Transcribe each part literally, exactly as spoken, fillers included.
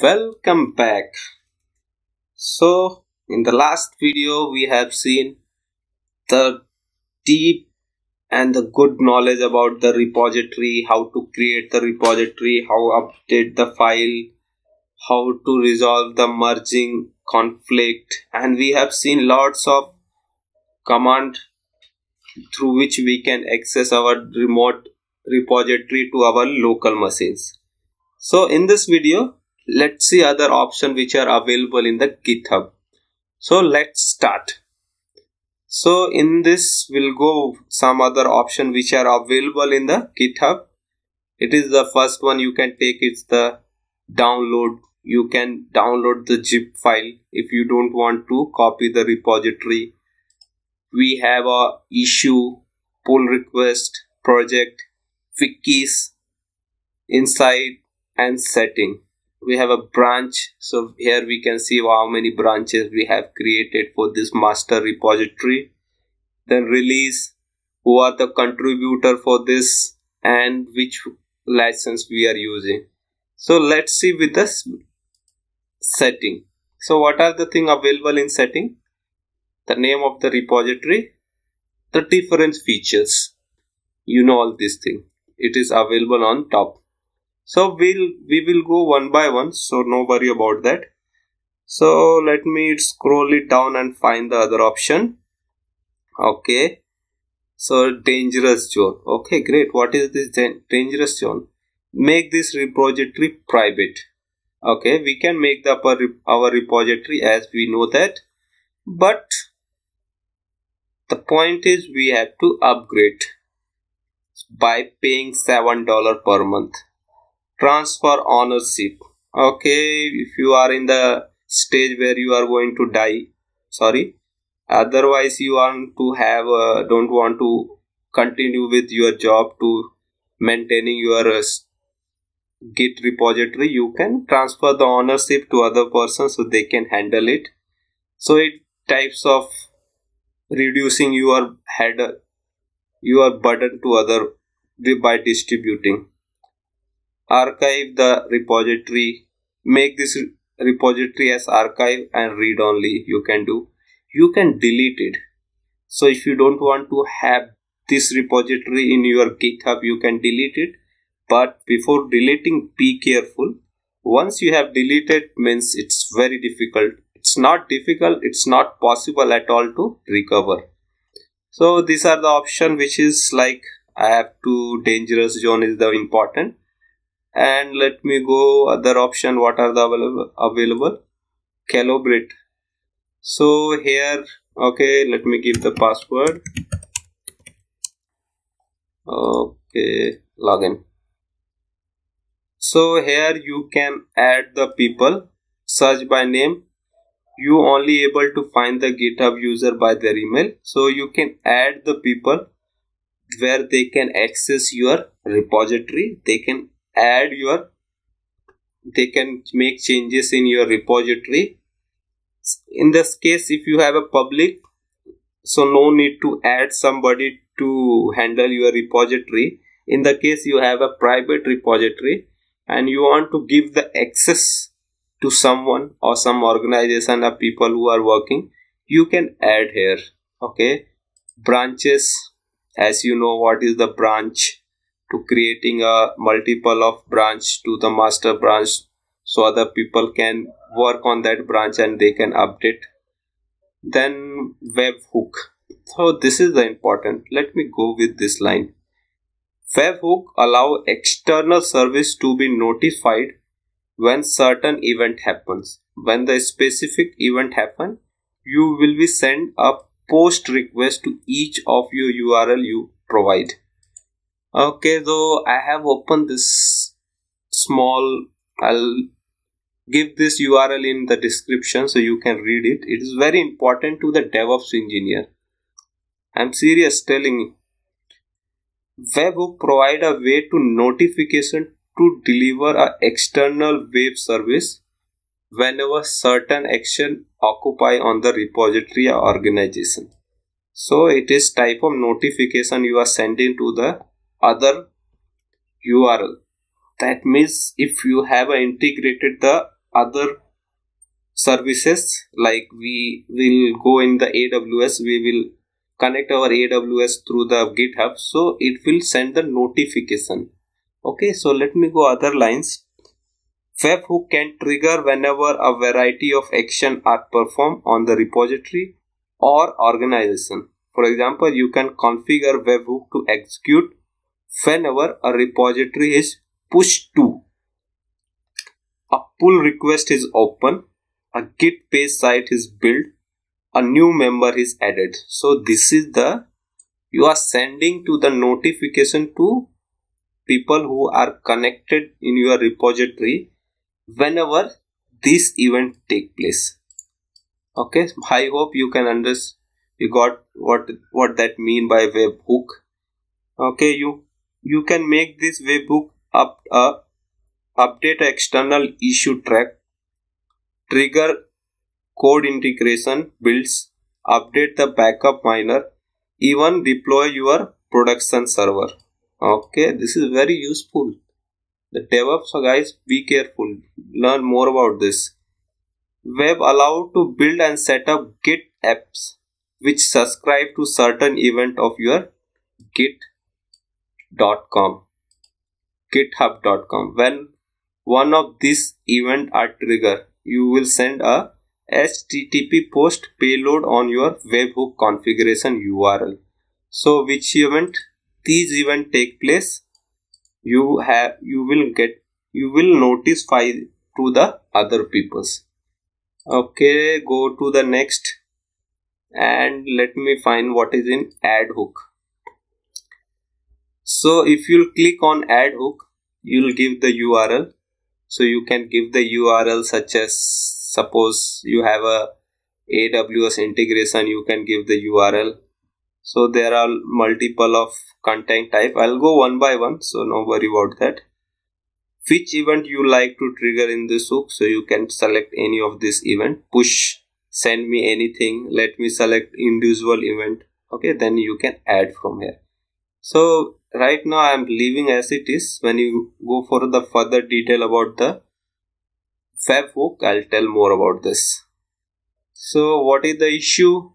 Welcome back. So in the last video we have seen the deep and the good knowledge about the repository, how to create the repository, how update the file, how to resolve the merging conflict, and we have seen lots of command through which we can access our remote repository to our local machines. So in this video, let's see other options which are available in the GitHub. So let's start. So in this we'll go some other option which are available in the GitHub. It is the first one you can take, it's the download. You can download the zip file if you don't want to copy the repository. We have a issue, pull request, project, wikis, inside, and setting. We have a branch, so here we can see how many branches we have created for this master repository. Then release, who are the contributor for this and which license we are using. So let's see with this setting. So what are the things available in setting? The name of the repository, the different features, you know, all these things. It is available on top. So we'll we will go one by one, so no worry about that. So let me scroll it down and find the other option. Okay, so dangerous zone. Okay, great. What is this dangerous zone? Make this repository private. Okay, we can make the our repository as we know that, but the point is we have to upgrade by paying seven dollars per month. Transfer ownership. Okay, if you are in the stage where you are going to die, sorry, otherwise you want to have uh, don't want to continue with your job to maintaining your uh, Git repository, you can transfer the ownership to other person so they can handle it. So it types of reducing your header, your burden to other by distributing. Archive the repository, make this repository as archive and read only. You can do, you can delete it. So if you don't want to have this repository in your GitHub, you can delete it. But before deleting, be careful. Once you have deleted, means it's very difficult. It's not difficult, it's not possible at all to recover. So these are the options which is like I have to dangerous zone is the important. And let me go other option. What are the available available? Calibrate. So here, okay, let me give the password. Okay, login. So here you can add the people, search by name. You only able to find the GitHub user by their email. So you can add the people where they can access your repository. They can add your they can make changes in your repository. In this case, if you have a public, so no need to add somebody to handle your repository. In the case you have a private repository and you want to give the access to someone or some organization or people who are working, you can add here. Okay, branches, as you know what is the branch, to creating a multiple of branch to the master branch so other people can work on that branch and they can update. Then webhook. So this is the important. Let me go with this line. Webhook allow external service to be notified when certain event happens. When the specific event happen, you will be sent a post request to each of your U R L you provide. Okay, so I have opened this small, I'll give this U R L in the description so you can read it. It is very important to the DevOps engineer. I'm serious telling you. Webhook provide a way to notification to deliver an external web service whenever certain action occupy on the repository or organization. So it is type of notification you are sending to the other U R L. That means if you have integrated the other services, like we will go in the A W S, we will connect our A W S through the GitHub, so it will send the notification. Okay, so let me go other lines. Webhook can trigger whenever a variety of actions are performed on the repository or organization. For example, you can configure webhook to execute whenever a repository is pushed to, a pull request is open, a Git page site is built, a new member is added. So this is the, you are sending to the notification to people who are connected in your repository whenever this event take place. Okay, I hope you can understand, you got what what that mean by webhook. Okay, you you can make this webhook up uh, update external issue track, trigger code integration builds, update the backup miner, even deploy your production server. Okay, this is very useful. The DevOps guys, be careful. Learn more about this. Web allowed to build and set up Git apps which subscribe to certain event of your git dot com, github dot com. When one of these event are triggered, you will send a H T T P post payload on your webhook configuration U R L. So which event these event take place, you have you will get you will notify to the other peoples. Okay, go to the next. And let me find what is in ad hook. So if you'll click on ad hook, you'll give the U R L. So you can give the U R L such as, suppose you have a A W S integration, you can give the U R L. So there are multiple of content type. I'll go one by one, so no worry about that. Which event you like to trigger in this hook? So you can select any of this event. Push, send me anything, let me select individual event. Okay, then you can add from here. So right now I am leaving as it is. When you go for the further detail about the webhook, I'll tell more about this. So what is the issue?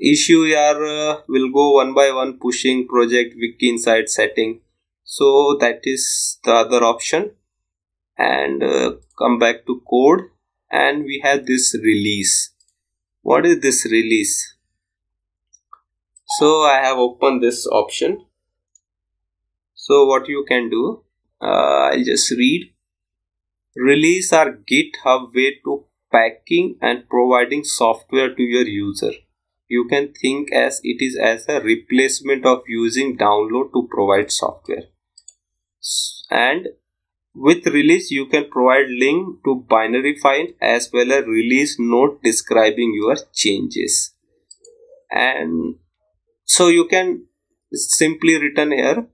Issue here uh, will go one by one, pushing, project, wiki inside, setting. So that is the other option. And uh, come back to code. And we have this release. What is this release? So I have opened this option. So what you can do, uh, I'll just read. Release are GitHub way to packing and providing software to your user. You can think as it is as a replacement of using download to provide software. And with release, you can provide link to binary file as well as release note describing your changes. And so you can simply written here,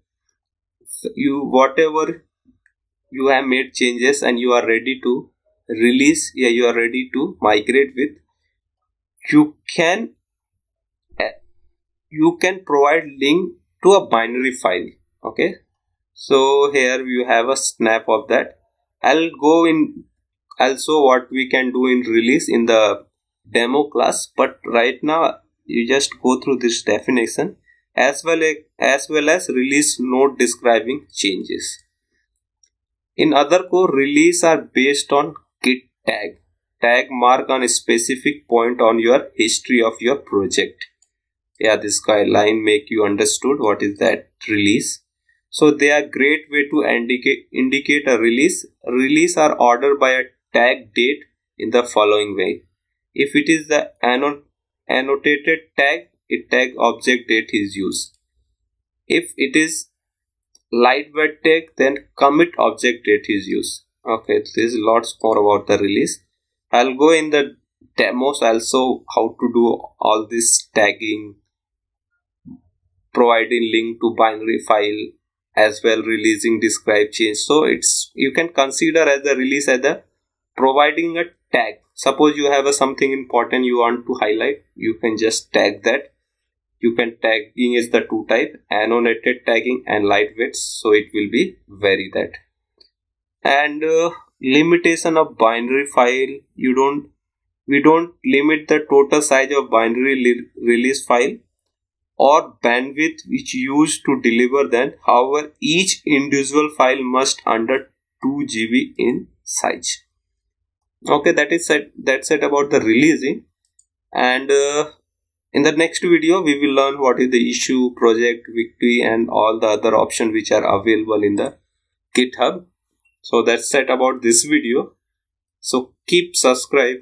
you whatever you have made changes and you are ready to release, yeah, you are ready to migrate with, you can, you can provide link to a binary file. Okay. So here you have a snap of that. I'll go in also what we can do in release in the demo class, but right now you just go through this definition as well as, as well as release note describing changes. In other core, release are based on git tag. Tag mark on a specific point on your history of your project. Yeah, this guideline make you understood what is that release. So they are great way to indicate indicate a release. Release are ordered by a tag date in the following way. If it is the annotated tag, a tag object date is used. If it is lightweight tag, then commit object date is used. Okay, there is lots more about the release. I'll go in the demos also how to do all this tagging, providing link to binary file, as well releasing describe change. So it's, you can consider as the release as the providing a tag. Suppose you have a something important you want to highlight, you can just tag that. You can tagging is the two type, annotated tagging and lightweight, so it will be vary that. And uh, limitation of binary file. You don't we don't limit the total size of binary release file or bandwidth which used to deliver them. However, each individual file must under two G B in size. Okay, that is set, that's it about the releasing. And uh, in the next video, we will learn what is the issue, project, victory, and all the other options which are available in the GitHub. So that's it about this video. So keep subscribe,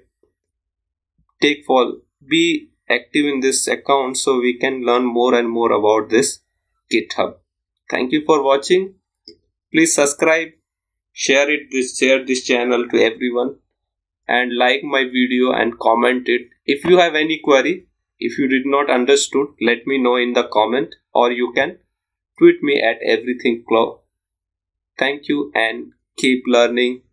take follow, be active in this account so we can learn more and more about this GitHub. Thank you for watching. Please subscribe, share it, this share this channel to everyone, and like my video and comment it. If you have any query, if you did not understood, let me know in the comment, or you can tweet me at EverythingCloud. Thank you and keep learning.